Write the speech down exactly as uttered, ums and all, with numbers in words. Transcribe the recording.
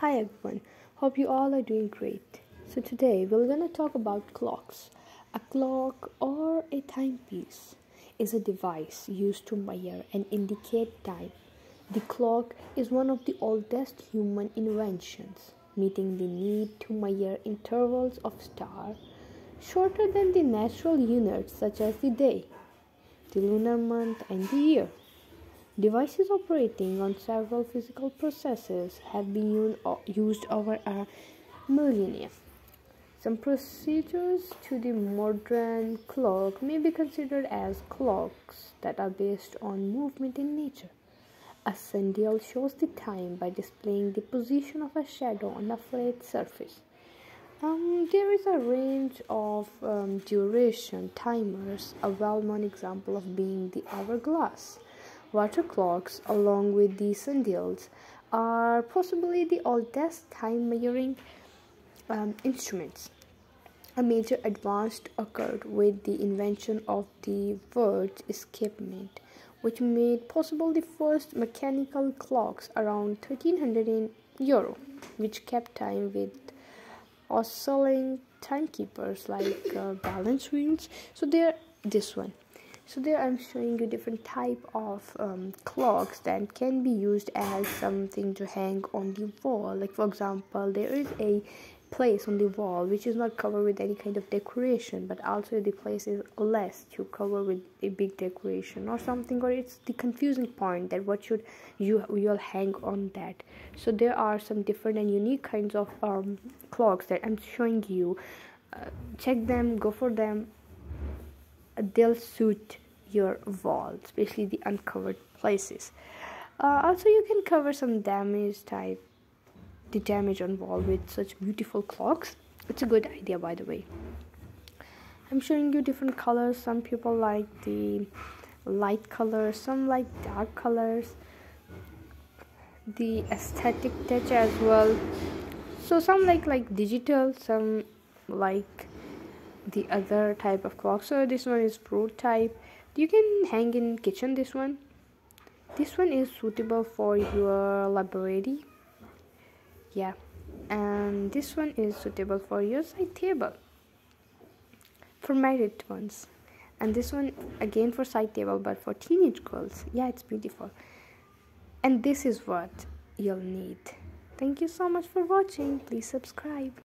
Hi everyone, hope you all are doing great. So today we're gonna talk about clocks. A clock or a timepiece is a device used to measure and indicate time. The clock is one of the oldest human inventions, meeting the need to measure intervals of star shorter than the natural units such as the day, the lunar month, and the year. Devices operating on several physical processes have been used over a millennia. Some procedures to the modern clock may be considered as clocks that are based on movement in nature. A sundial shows the time by displaying the position of a shadow on a flat surface. Um, there is a range of um, duration timers, a well-known example of being the hourglass. Water clocks, along with the sundials, are possibly the oldest time-measuring um, instruments. A major advance occurred with the invention of the word escapement, which made possible the first mechanical clocks around thirteen hundred in Europe, which kept time with oscillating timekeepers like uh, balance wheels. So there, this one. So there I'm showing you different type of um, clocks that can be used as something to hang on the wall. Like for example, there is a place on the wall which is not covered with any kind of decoration, but also the place is less to cover with a big decoration or something, or it's the confusing point that what should you you'll hang on that. So there are some different and unique kinds of um, clocks that I'm showing you. Uh, check them, go for them. They'll suit your wall, especially the uncovered places. Uh, also, you can cover some damage type, the damage on wall with such beautiful clocks. It's a good idea, by the way. I'm showing you different colors. Some people like the light colors, some like dark colors, the aesthetic touch as well. So some like like digital, some like the other type of clock. So this one is pro type. You can hang in kitchen. This one this one is suitable for your library, yeah, and this one is suitable for your side table, formatted ones, and this one again for side table but for teenage girls. Yeah, it's beautiful, and this is what you'll need. Thank you so much for watching. Please subscribe.